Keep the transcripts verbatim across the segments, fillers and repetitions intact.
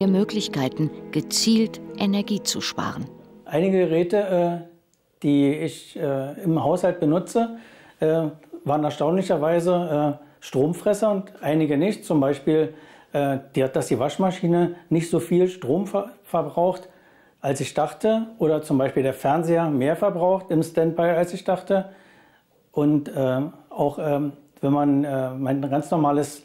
der Möglichkeiten, gezielt Energie zu sparen. Einige Geräte, die ich im Haushalt benutze, waren erstaunlicherweise Stromfresser und einige nicht. Zum Beispiel, dass die Waschmaschine nicht so viel Strom verbraucht, als ich dachte. Oder zum Beispiel der Fernseher mehr verbraucht im Standby, als ich dachte. Und auch wenn man ein ganz normales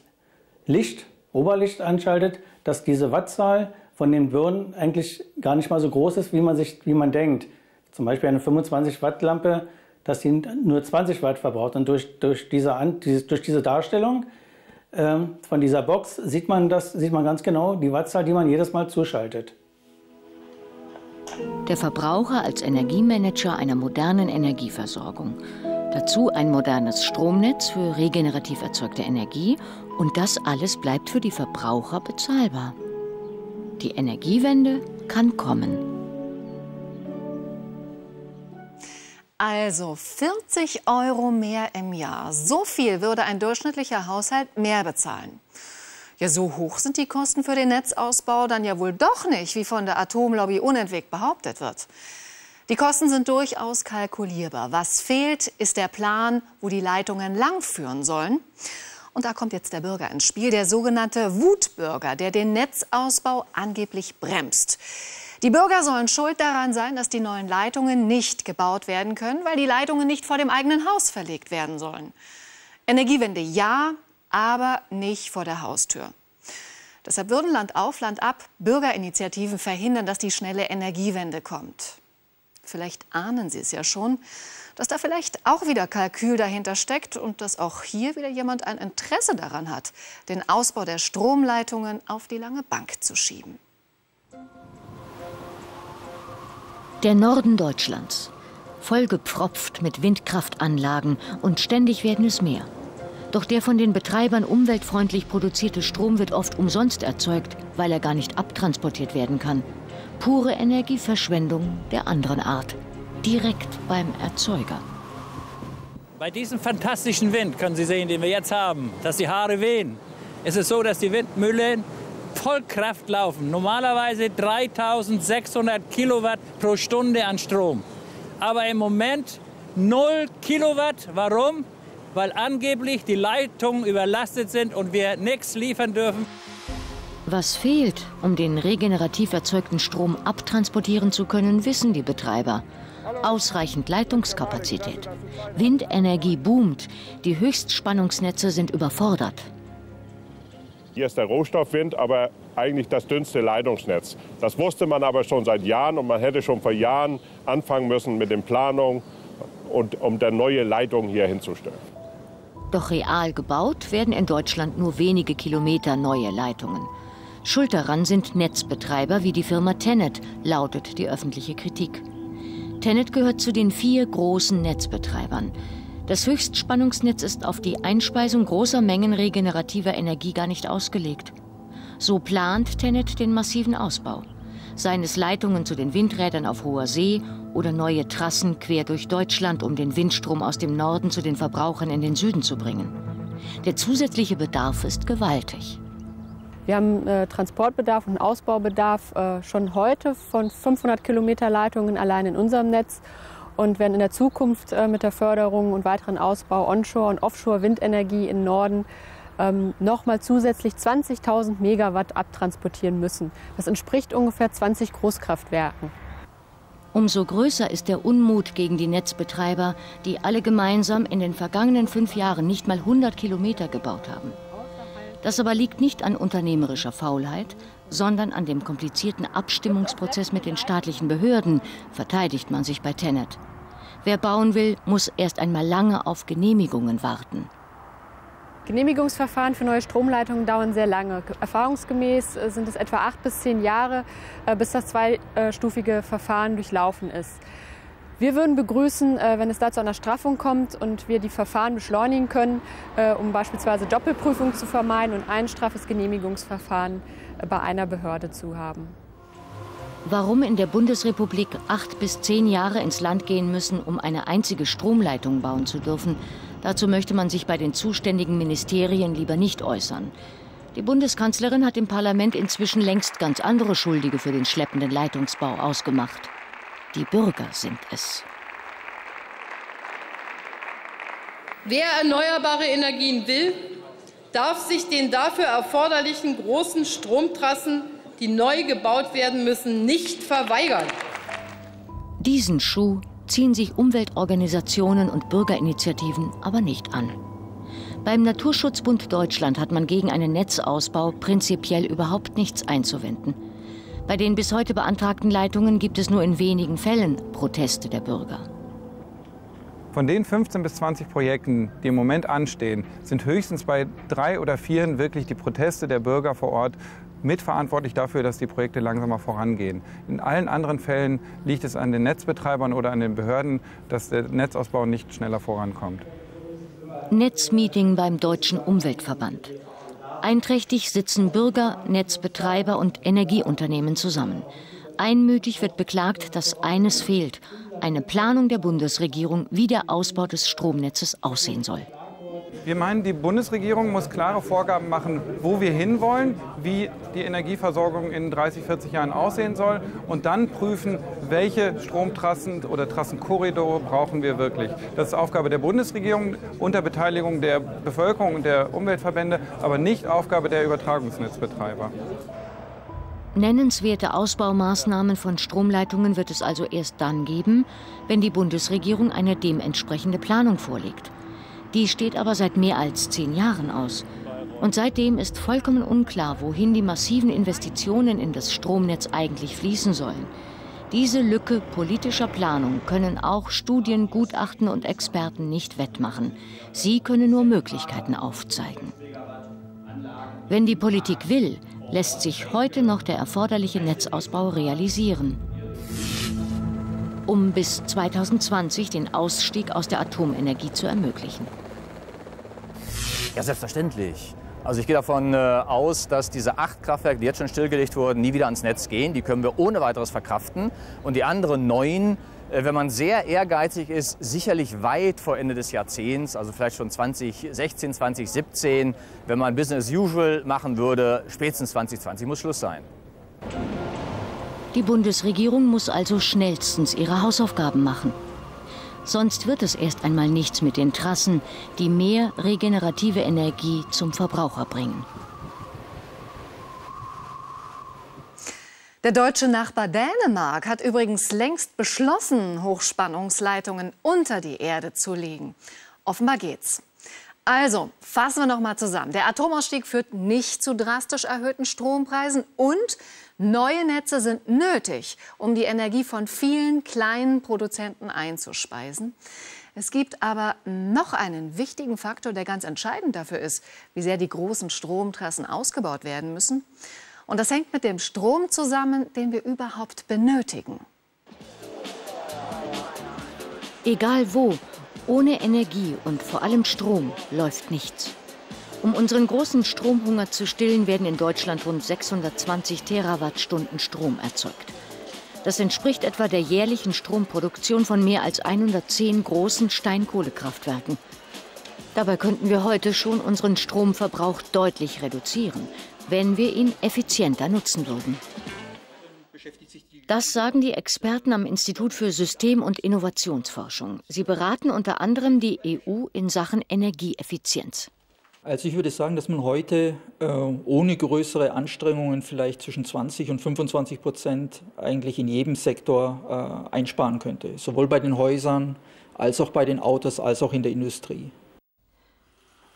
Licht, Oberlicht anschaltet, dass diese Wattzahl von den Birnen eigentlich gar nicht mal so groß ist, wie man, sich, wie man denkt. Zum Beispiel eine fünfundzwanzig Watt Lampe, dass die nur zwanzig Watt verbraucht. Und durch, durch, diese, durch diese Darstellung ähm, von dieser Box sieht man, das, sieht man ganz genau die Wattzahl, die man jedes Mal zuschaltet. Der Verbraucher als Energiemanager einer modernen Energieversorgung. Dazu ein modernes Stromnetz für regenerativ erzeugte Energie. Und das alles bleibt für die Verbraucher bezahlbar. Die Energiewende kann kommen. Also vierzig Euro mehr im Jahr. So viel würde ein durchschnittlicher Haushalt mehr bezahlen. Ja, so hoch sind die Kosten für den Netzausbau dann ja wohl doch nicht, wie von der Atomlobby unentwegt behauptet wird. Die Kosten sind durchaus kalkulierbar. Was fehlt, ist der Plan, wo die Leitungen langführen sollen. Und da kommt jetzt der Bürger ins Spiel, der sogenannte Wutbürger, der den Netzausbau angeblich bremst. Die Bürger sollen schuld daran sein, dass die neuen Leitungen nicht gebaut werden können, weil die Leitungen nicht vor dem eigenen Haus verlegt werden sollen. Energiewende ja, aber nicht vor der Haustür. Deshalb würden Land auf, Land ab Bürgerinitiativen verhindern, dass die schnelle Energiewende kommt. Vielleicht ahnen Sie es ja schon, dass da vielleicht auch wieder Kalkül dahinter steckt und dass auch hier wieder jemand ein Interesse daran hat, den Ausbau der Stromleitungen auf die lange Bank zu schieben. Der Norden Deutschlands, vollgepfropft mit Windkraftanlagen und ständig werden es mehr. Doch der von den Betreibern umweltfreundlich produzierte Strom wird oft umsonst erzeugt, weil er gar nicht abtransportiert werden kann. Pure Energieverschwendung der anderen Art, direkt beim Erzeuger. Bei diesem fantastischen Wind können Sie sehen, den wir jetzt haben, dass die Haare wehen. Es ist so, dass die Windmühlen Vollkraft laufen, normalerweise dreitausendsechshundert Kilowatt pro Stunde an Strom. Aber im Moment null Kilowatt. Warum? Weil angeblich die Leitungen überlastet sind und wir nichts liefern dürfen. Was fehlt, um den regenerativ erzeugten Strom abtransportieren zu können, wissen die Betreiber. Ausreichend Leitungskapazität. Windenergie boomt, die Höchstspannungsnetze sind überfordert. Hier ist der Rohstoffwind, aber eigentlich das dünnste Leitungsnetz. Das wusste man aber schon seit Jahren und man hätte schon vor Jahren anfangen müssen mit den Planungen, und, um dann neue Leitungen hier hinzustellen. Doch real gebaut werden in Deutschland nur wenige Kilometer neue Leitungen. Schuld daran sind Netzbetreiber wie die Firma Tennet, lautet die öffentliche Kritik. Tennet gehört zu den vier großen Netzbetreibern. Das Höchstspannungsnetz ist auf die Einspeisung großer Mengen regenerativer Energie gar nicht ausgelegt. So plant Tennet den massiven Ausbau. Seien es Leitungen zu den Windrädern auf hoher See oder neue Trassen quer durch Deutschland, um den Windstrom aus dem Norden zu den Verbrauchern in den Süden zu bringen. Der zusätzliche Bedarf ist gewaltig. Wir haben äh, Transportbedarf und Ausbaubedarf äh, schon heute von fünfhundert Kilometer Leitungen allein in unserem Netz. Und werden in der Zukunft mit der Förderung und weiteren Ausbau Onshore- und Offshore-Windenergie im Norden ähm, nochmal zusätzlich zwanzigtausend Megawatt abtransportieren müssen. Das entspricht ungefähr zwanzig Großkraftwerken. Umso größer ist der Unmut gegen die Netzbetreiber, die alle gemeinsam in den vergangenen fünf Jahren nicht mal hundert Kilometer gebaut haben. Das aber liegt nicht an unternehmerischer Faulheit, sondern an dem komplizierten Abstimmungsprozess mit den staatlichen Behörden, verteidigt man sich bei Tennet. Wer bauen will, muss erst einmal lange auf Genehmigungen warten. Genehmigungsverfahren für neue Stromleitungen dauern sehr lange. Erfahrungsgemäß sind es etwa acht bis zehn Jahre, bis das zweistufige Verfahren durchlaufen ist. Wir würden begrüßen, wenn es da zu einer Straffung kommt und wir die Verfahren beschleunigen können, um beispielsweise Doppelprüfung zu vermeiden und ein straffes Genehmigungsverfahren bei einer Behörde zu haben. Warum in der Bundesrepublik acht bis zehn Jahre ins Land gehen müssen, um eine einzige Stromleitung bauen zu dürfen, dazu möchte man sich bei den zuständigen Ministerien lieber nicht äußern. Die Bundeskanzlerin hat im Parlament inzwischen längst ganz andere Schuldige für den schleppenden Leitungsbau ausgemacht. Die Bürger sind es. Wer erneuerbare Energien will, darf sich den dafür erforderlichen großen Stromtrassen, die neu gebaut werden müssen, nicht verweigern. Diesen Schuh ziehen sich Umweltorganisationen und Bürgerinitiativen aber nicht an. Beim Naturschutzbund Deutschland hat man gegen einen Netzausbau prinzipiell überhaupt nichts einzuwenden. Bei den bis heute beantragten Leitungen gibt es nur in wenigen Fällen Proteste der Bürger. Von den fünfzehn bis zwanzig Projekten, die im Moment anstehen, sind höchstens bei drei oder vier wirklich die Proteste der Bürger vor Ort mitverantwortlich dafür, dass die Projekte langsamer vorangehen. In allen anderen Fällen liegt es an den Netzbetreibern oder an den Behörden, dass der Netzausbau nicht schneller vorankommt. Netzmeeting beim Deutschen Umweltverband. Einträchtig sitzen Bürger, Netzbetreiber und Energieunternehmen zusammen. Einmütig wird beklagt, dass eines fehlt: eine Planung der Bundesregierung, wie der Ausbau des Stromnetzes aussehen soll. Wir meinen, die Bundesregierung muss klare Vorgaben machen, wo wir hinwollen, wie die Energieversorgung in dreißig, vierzig Jahren aussehen soll und dann prüfen, welche Stromtrassen oder Trassenkorridore brauchen wir wirklich. Das ist Aufgabe der Bundesregierung unter Beteiligung der Bevölkerung und der Umweltverbände, aber nicht Aufgabe der Übertragungsnetzbetreiber. Nennenswerte Ausbaumaßnahmen von Stromleitungen wird es also erst dann geben, wenn die Bundesregierung eine dementsprechende Planung vorlegt. Die steht aber seit mehr als zehn Jahren aus. Und seitdem ist vollkommen unklar, wohin die massiven Investitionen in das Stromnetz eigentlich fließen sollen. Diese Lücke politischer Planung können auch Studien, Gutachten und Experten nicht wettmachen. Sie können nur Möglichkeiten aufzeigen. Wenn die Politik will, lässt sich heute noch der erforderliche Netzausbau realisieren. Um bis zweitausendzwanzig den Ausstieg aus der Atomenergie zu ermöglichen. Ja, selbstverständlich. Also ich gehe davon äh, aus, dass diese acht Kraftwerke, die jetzt schon stillgelegt wurden, nie wieder ans Netz gehen. Die können wir ohne weiteres verkraften. Und die anderen neun, äh, wenn man sehr ehrgeizig ist, sicherlich weit vor Ende des Jahrzehnts, also vielleicht schon zweitausendsechzehn, zweitausendsiebzehn, wenn man Business as usual machen würde, spätestens zweitausendzwanzig muss Schluss sein. Die Bundesregierung muss also schnellstens ihre Hausaufgaben machen. Sonst wird es erst einmal nichts mit den Trassen, die mehr regenerative Energie zum Verbraucher bringen. Der deutsche Nachbar Dänemark hat übrigens längst beschlossen, Hochspannungsleitungen unter die Erde zu legen. Offenbar geht's. Also, fassen wir noch mal zusammen. Der Atomausstieg führt nicht zu drastisch erhöhten Strompreisen und neue Netze sind nötig, um die Energie von vielen kleinen Produzenten einzuspeisen. Es gibt aber noch einen wichtigen Faktor, der ganz entscheidend dafür ist, wie sehr die großen Stromtrassen ausgebaut werden müssen. Und das hängt mit dem Strom zusammen, den wir überhaupt benötigen. Egal wo, ohne Energie und vor allem Strom läuft nichts. Um unseren großen Stromhunger zu stillen, werden in Deutschland rund sechshundertzwanzig Terawattstunden Strom erzeugt. Das entspricht etwa der jährlichen Stromproduktion von mehr als hundertzehn großen Steinkohlekraftwerken. Dabei könnten wir heute schon unseren Stromverbrauch deutlich reduzieren, wenn wir ihn effizienter nutzen würden. Das sagen die Experten am Institut für System- und Innovationsforschung. Sie beraten unter anderem die E U in Sachen Energieeffizienz. Also ich würde sagen, dass man heute äh, ohne größere Anstrengungen vielleicht zwischen zwanzig und fünfundzwanzig Prozent eigentlich in jedem Sektor äh, einsparen könnte. Sowohl bei den Häusern, als auch bei den Autos, als auch in der Industrie.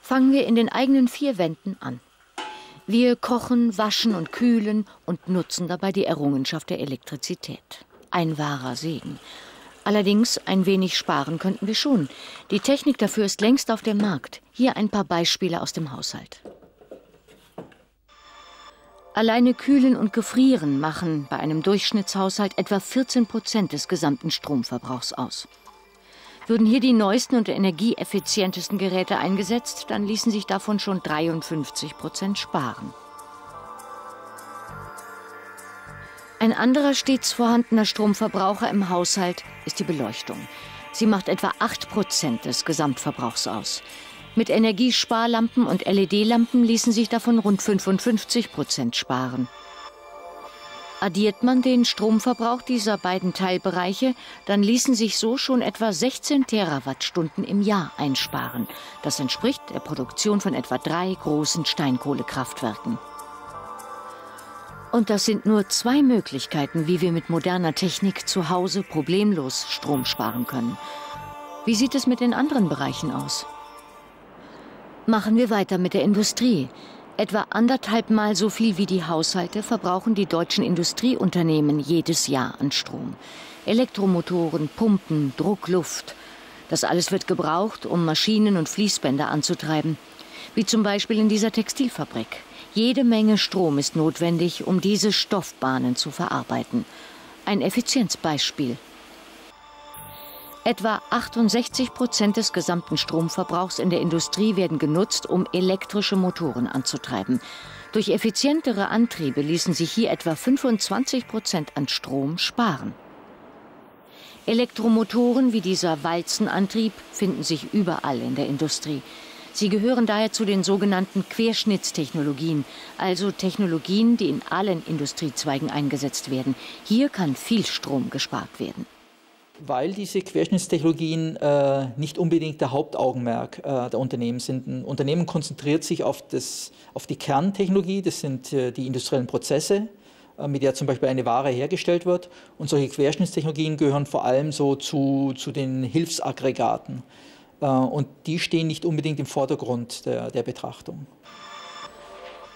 Fangen wir in den eigenen vier Wänden an. Wir kochen, waschen und kühlen und nutzen dabei die Errungenschaft der Elektrizität. Ein wahrer Segen. Allerdings, ein wenig sparen könnten wir schon. Die Technik dafür ist längst auf dem Markt. Hier ein paar Beispiele aus dem Haushalt. Alleine Kühlen und Gefrieren machen bei einem Durchschnittshaushalt etwa vierzehn Prozent des gesamten Stromverbrauchs aus. Würden hier die neuesten und energieeffizientesten Geräte eingesetzt, dann ließen sich davon schon dreiundfünfzig Prozent sparen. Ein anderer stets vorhandener Stromverbraucher im Haushalt ist die Beleuchtung. Sie macht etwa acht Prozent des Gesamtverbrauchs aus. Mit Energiesparlampen und L E D-Lampen ließen sich davon rund fünfundfünfzig Prozent sparen. Addiert man den Stromverbrauch dieser beiden Teilbereiche, dann ließen sich so schon etwa sechzehn Terawattstunden im Jahr einsparen. Das entspricht der Produktion von etwa drei großen Steinkohlekraftwerken. Und das sind nur zwei Möglichkeiten, wie wir mit moderner Technik zu Hause problemlos Strom sparen können. Wie sieht es mit den anderen Bereichen aus? Machen wir weiter mit der Industrie. Etwa anderthalb Mal so viel wie die Haushalte verbrauchen die deutschen Industrieunternehmen jedes Jahr an Strom. Elektromotoren, Pumpen, Druckluft. Das alles wird gebraucht, um Maschinen und Fließbänder anzutreiben. Wie zum Beispiel in dieser Textilfabrik. Jede Menge Strom ist notwendig, um diese Stoffbahnen zu verarbeiten. Ein Effizienzbeispiel. Etwa achtundsechzig Prozent des gesamten Stromverbrauchs in der Industrie werden genutzt, um elektrische Motoren anzutreiben. Durch effizientere Antriebe ließen sich hier etwa fünfundzwanzig Prozent an Strom sparen. Elektromotoren wie dieser Walzenantrieb finden sich überall in der Industrie. Sie gehören daher zu den sogenannten Querschnittstechnologien, also Technologien, die in allen Industriezweigen eingesetzt werden. Hier kann viel Strom gespart werden. Weil diese Querschnittstechnologien äh, nicht unbedingt der Hauptaugenmerk äh, der Unternehmen sind. Ein Unternehmen konzentriert sich auf, das, auf die Kerntechnologie, das sind äh, die industriellen Prozesse, äh, mit der zum Beispiel eine Ware hergestellt wird. Und solche Querschnittstechnologien gehören vor allem so zu, zu den Hilfsaggregaten. Äh, und die stehen nicht unbedingt im Vordergrund der, der Betrachtung.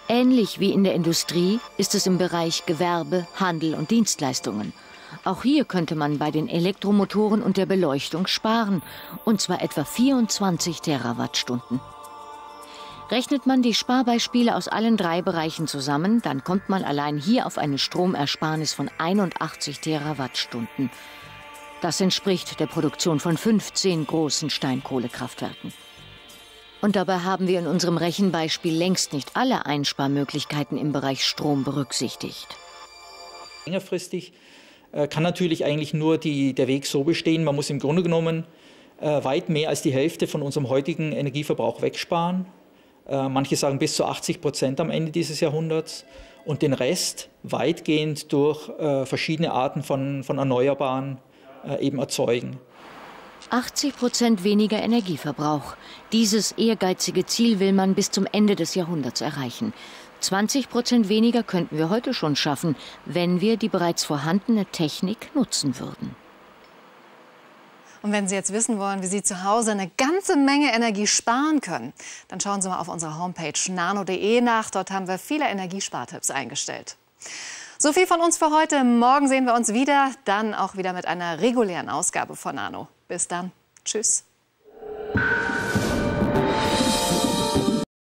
Ähnlich wie in der Industrie ist es im Bereich Gewerbe, Handel und Dienstleistungen. Auch hier könnte man bei den Elektromotoren und der Beleuchtung sparen, und zwar etwa vierundzwanzig Terawattstunden. Rechnet man die Sparbeispiele aus allen drei Bereichen zusammen, dann kommt man allein hier auf eine Stromersparnis von einundachtzig Terawattstunden. Das entspricht der Produktion von fünfzehn großen Steinkohlekraftwerken. Und dabei haben wir in unserem Rechenbeispiel längst nicht alle Einsparmöglichkeiten im Bereich Strom berücksichtigt. Längerfristig kann natürlich eigentlich nur die, der Weg so bestehen, man muss im Grunde genommen äh, weit mehr als die Hälfte von unserem heutigen Energieverbrauch wegsparen. Äh, manche sagen bis zu achtzig Prozent am Ende dieses Jahrhunderts und den Rest weitgehend durch äh, verschiedene Arten von, von Erneuerbaren äh, eben erzeugen. achtzig Prozent weniger Energieverbrauch. Dieses ehrgeizige Ziel will man bis zum Ende des Jahrhunderts erreichen. zwanzig Prozent weniger könnten wir heute schon schaffen, wenn wir die bereits vorhandene Technik nutzen würden. Und wenn Sie jetzt wissen wollen, wie Sie zu Hause eine ganze Menge Energie sparen können, dann schauen Sie mal auf unserer Homepage nano punkt de nach. Dort haben wir viele Energiespartipps eingestellt. So viel von uns für heute. Morgen sehen wir uns wieder, dann auch wieder mit einer regulären Ausgabe von Nano. Bis dann. Tschüss.